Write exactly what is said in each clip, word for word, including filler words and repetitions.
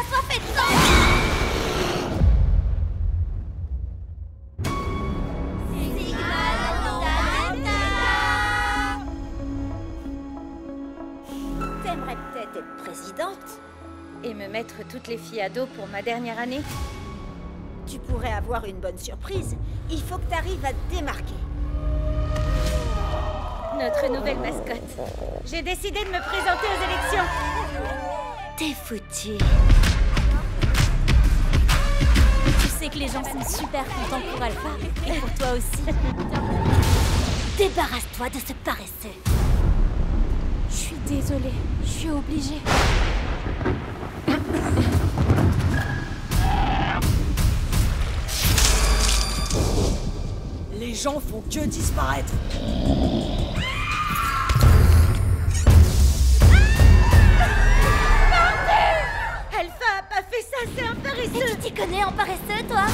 assoiffé de sang. T'aimerais peut-être être présidente et me mettre toutes les filles à dos pour ma dernière année? Tu pourrais avoir une bonne surprise. Il faut que t'arrives à te démarquer. Notre nouvelle mascotte. J'ai décidé de me présenter aux élections. T'es foutu. Tu sais que les gens sont super contents pour Alpha. Et pour toi aussi. Débarrasse-toi de ce paresseux. Je suis désolée. Je suis obligée. Les gens font que disparaître. Tu connais en paresseux, toi?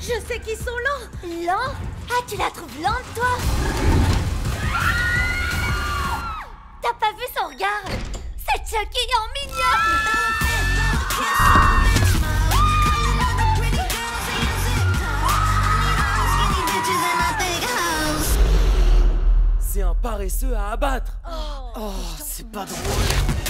Je sais qu'ils sont lents. Lents? Ah, tu la trouves lente, toi? T'as pas vu son regard? C'est Chucky en mignon. C'est un paresseux à abattre. Oh, oh c'est pas drôle.